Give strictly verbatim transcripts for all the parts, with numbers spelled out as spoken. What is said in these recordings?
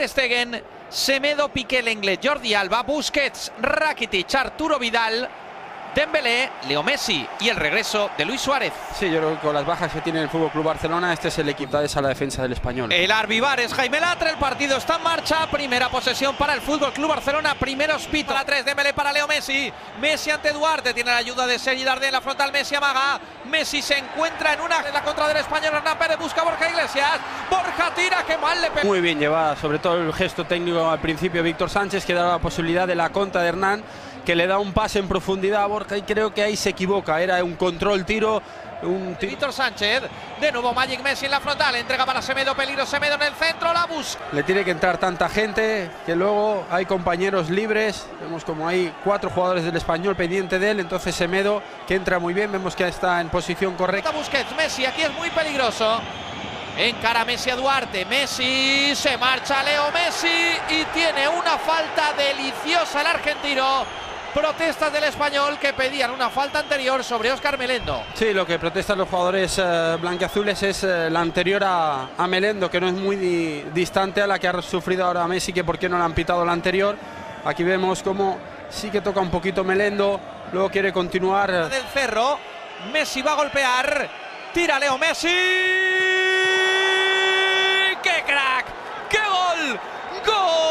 Ter Stegen, Semedo, Piqué, Lenglet, Jordi Alba, Busquets, Rakitic, Arturo Vidal, Dembélé, Leo Messi y el regreso de Luis Suárez. Sí, yo creo que con las bajas que tiene el F C Barcelona, este es el equipo de esa la defensa del Espanyol. El Arbivar es Jaime Latre, el partido está en marcha, primera posesión para el F C Barcelona, primeros pitos, la tres, Dembélé para Leo Messi, Messi ante Duarte, tiene la ayuda de Sergi Dardé en la frontal, Messi amaga, Messi se encuentra en una en la contra del Espanyol, Hernán Pérez busca a Borja Iglesias, Borja tira, que mal le pega. Muy bien llevada, sobre todo el gesto técnico al principio, Víctor Sánchez, que da la posibilidad de la contra de Hernán, que le da un pase en profundidad a Borja y creo que ahí se equivoca, era un control tiro, un tiro. Víctor Sánchez, de nuevo Magic Messi en la frontal, entrega para Semedo, peligro Semedo en el centro, la busca. Le tiene que entrar tanta gente que luego hay compañeros libres, vemos como hay cuatro jugadores del Espanyol pendiente de él, entonces Semedo que entra muy bien, vemos que está en posición correcta. Busquets, Messi, aquí es muy peligroso. Encara Messi a Duarte, Messi, se marcha Leo Messi y tiene una falta deliciosa el argentino. Protestas del Espanyol que pedían una falta anterior sobre Óscar Melendo. Sí, lo que protestan los jugadores eh, blanquiazules es eh, la anterior a, a Melendo, que no es muy di, distante a la que ha sufrido ahora Messi, que por qué no le han pitado la anterior. Aquí vemos cómo sí que toca un poquito Melendo, luego quiere continuar. Eh. Del cerro, Messi va a golpear, tira Leo Messi. ¡Qué crack! ¡Qué gol! ¡Gol!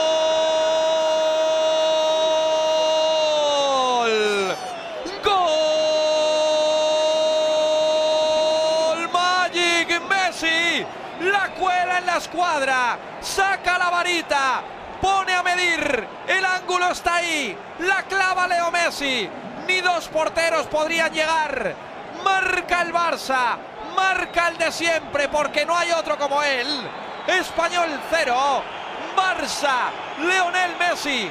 La cuela en la escuadra, saca la varita, pone a medir, el ángulo está ahí, la clava Leo Messi, ni dos porteros podrían llegar, marca el Barça, marca el de siempre porque no hay otro como él. Espanyol cero, Barça, Lionel Messi.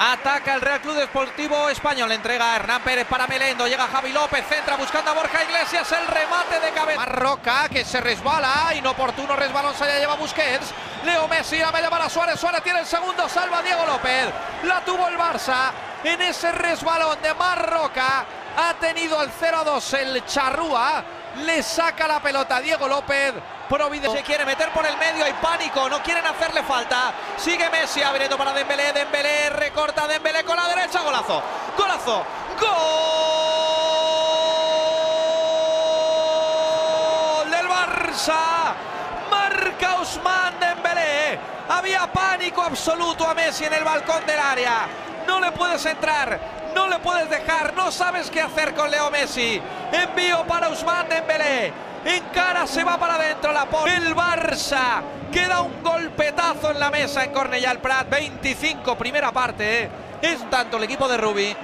Ataca el Real Club Deportivo Espanyol, entrega a Hernán Pérez para Melendo, llega Javi López, centra buscando a Borja Iglesias, el remate de cabeza. Roca que se resbala, inoportuno resbalón, se la lleva Busquets, Leo Messi, la media para Suárez, Suárez tiene el segundo, salva a Diego López, la tuvo el Barça en ese resbalón de Marroca, ha tenido el cero a dos el charrúa, le saca la pelota a Diego López. Providence se quiere meter por el medio, hay pánico, no quieren hacerle falta. Sigue Messi abriendo para Dembélé, Dembélé recorta, Dembélé con la derecha, golazo, golazo, gol del Barça, marca Ousmane Dembélé, había pánico absoluto a Messi en el balcón del área, no le puedes entrar. No le puedes dejar, no sabes qué hacer con Leo Messi. Envío para Ousmane Dembélé. Encara, se va para adentro la pone. El Barça queda un golpetazo en la mesa en Cornellà-El Prat. veinticinco, primera parte. Eh. Es tanto el equipo de Rubí.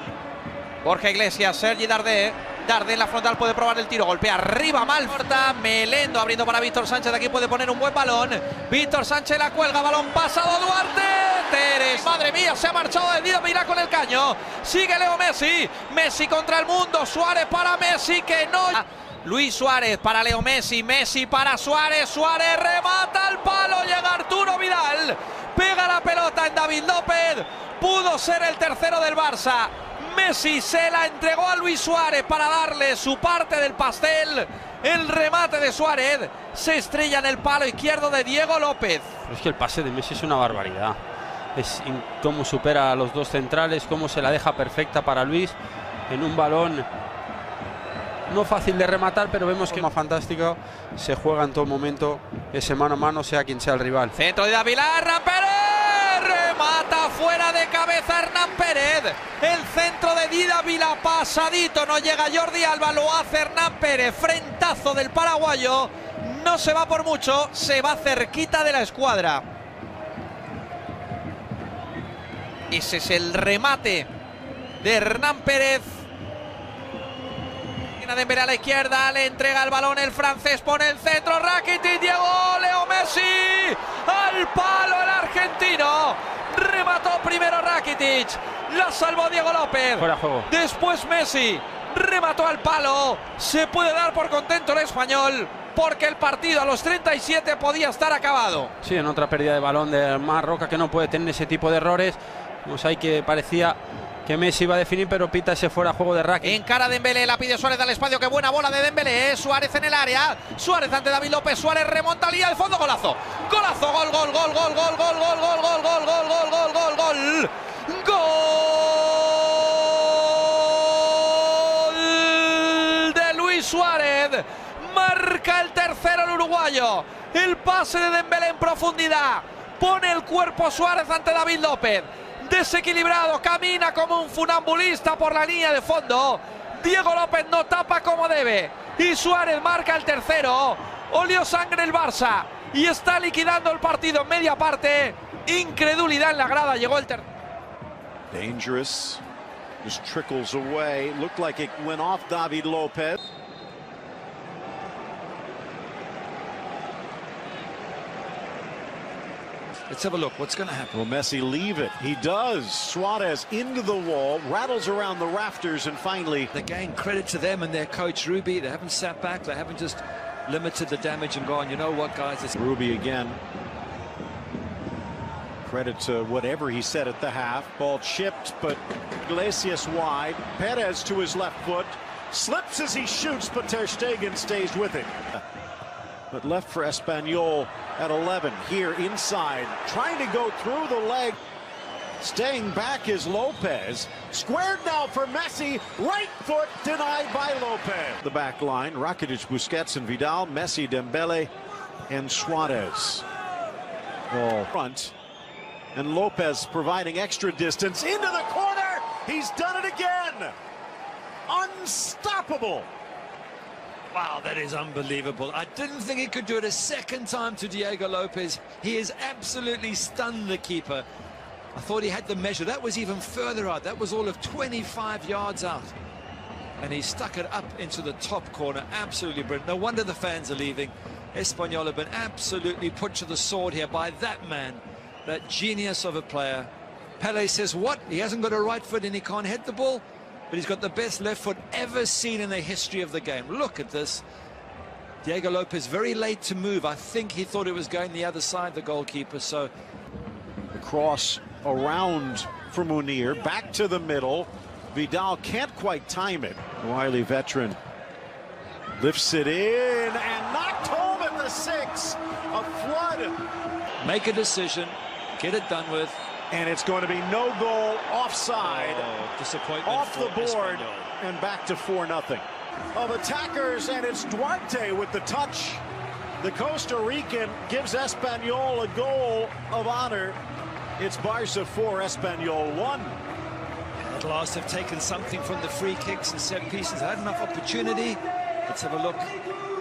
Borja Iglesias, Sergi Dardé. Dardé en la frontal puede probar el tiro. Golpea arriba, mal. Corta Melendo abriendo para Víctor Sánchez. De aquí puede poner un buen balón. Víctor Sánchez la cuelga. Balón pasado, Duarte. Madre mía, se ha marchado de Didac Vilà con el caño. Sigue Leo Messi. Messi contra el mundo. Suárez para Messi que no. Luis Suárez para Leo Messi. Messi para Suárez. Suárez remata al palo. Llega Arturo Vidal. Pega la pelota en David López. Pudo ser el tercero del Barça. Messi se la entregó a Luis Suárez para darle su parte del pastel. El remate de Suárez se estrella en el palo izquierdo de Diego López. Pero es que el pase de Messi es una barbaridad. Es cómo supera a los dos centrales, cómo se la deja perfecta para Luis en un balón no fácil de rematar, pero vemos que es más fantástico, se juega en todo momento ese mano a mano, sea quien sea el rival. Centro de Didac Vilà, Hernán Pérez, remata fuera de cabeza Hernán Pérez, el centro de Didac Vilà pasadito, no llega Jordi Alba, lo hace Hernán Pérez, frentazo del paraguayo, no se va por mucho, se va cerquita de la escuadra. Ese es el remate de Hernán Pérez. Dembélé a la izquierda, le entrega el balón el francés, pone el centro, Rakitic, llegó Leo Messi, al palo el argentino, remató primero Rakitic, la salvó Diego López, fuera juego. Después Messi remató al palo, se puede dar por contento el Espanyol, porque el partido a los treinta y siete podía estar acabado. Sí, en otra pérdida de balón de Marroca que no puede tener ese tipo de errores. Pues ahí que parecía que Messi va a definir, pero pita ese fuera juego de Rakitic. Encara Dembélé, la pide Suárez al espacio, qué buena bola de Dembélé, ¿eh? Suárez en el área, Suárez ante David López, Suárez remonta, línea de fondo, golazo, golazo, gol, gol, gol, gol, gol, gol, gol, gol, gol, gol, gol, gol, gol, gol, gol, gol de Luis Suárez, marca el tercero el uruguayo, el pase de Dembélé en profundidad, pone el cuerpo Suárez ante David López. Desequilibrado, camina como un funambulista por la línea de fondo. Diego López no tapa como debe. Y Suárez marca el tercero. Olió sangre el Barça. Y está liquidando el partido en media parte. Incredulidad en la grada. Llegó el tercero. Dangerous. Just trickles away. Looked like it went off David López. Let's have a look. What's going to happen? Will Messi leave it? He does. Suarez into the wall, rattles around the rafters, and finally... Again, credit to them and their coach, Rubí. They haven't sat back. They haven't just limited the damage and gone, you know what, guys? It's Rubí again. Credit to whatever he said at the half. Ball chipped, but Iglesias wide. Pérez to his left foot. Slips as he shoots, but Ter Stegen stays with it. But left for Espanyol at eleven, here inside, trying to go through the leg. Staying back is López. Squared now for Messi, right foot denied by López. The back line, Rakitic, Busquets and Vidal, Messi, Dembélé and Suárez. Ball front, and López providing extra distance into the corner. He's done it again. Unstoppable. Wow, that is unbelievable. I didn't think he could do it a second time to Diego López. He has absolutely stunned the keeper. I thought he had the measure. That was even further out. That was all of twenty-five yards out. And he stuck it up into the top corner. Absolutely brilliant. No wonder the fans are leaving. Espanyol have been absolutely put to the sword here by that man, that genius of a player. Pelé says what? He hasn't got a right foot and he can't head the ball. But he's got the best left foot ever seen in the history of the game. Look at this. Diego López very late to move. I think he thought it was going the other side, the goalkeeper, so... The cross around for Munir, back to the middle. Vidal can't quite time it. Wiley veteran lifts it in and knocked home at the six. A flood. Make a decision, get it done with. And it's going to be no goal, offside, oh, disappointment off the board, Espanyol. And back to four nothing. Of attackers, and it's Duarte with the touch. The Costa Rican gives Espanyol a goal of honor. It's Barca four, Espanyol one. At last they've taken something from the free kicks and set pieces. Had enough opportunity. Let's have a look.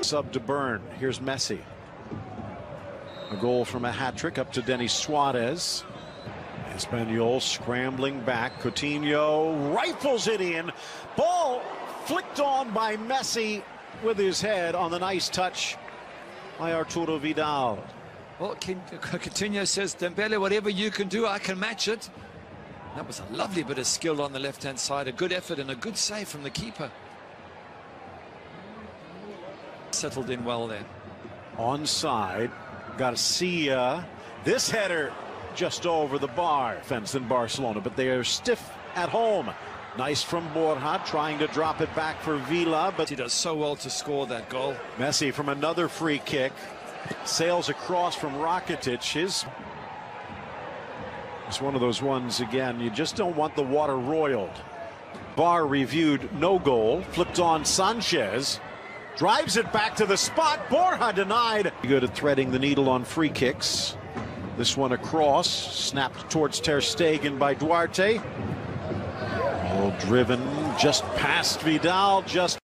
Sub to Byrne. Here's Messi. A goal from a hat-trick up to Denis Suarez. Espanyol scrambling back. Coutinho rifles it in. Ball flicked on by Messi with his head on the nice touch by Arturo Vidal. Well, Coutinho says, Dembélé, whatever you can do, I can match it. That was a lovely bit of skill on the left-hand side. A good effort and a good save from the keeper. Settled in well there. Onside. Garcia. This header. Just over the bar fence in Barcelona, but they are stiff at home. Nice from Borja, trying to drop it back for Vilà, but he does so well to score that goal. Messi from another free kick, sails across from Rakitic. His it's one of those ones again, you just don't want the water roiled. Bar reviewed, no goal, flipped on Sanchez, drives it back to the spot. Borja denied. Good at threading the needle on free kicks. This one across, snapped towards Ter Stegen by Duarte. All driven, just past Vidal, just...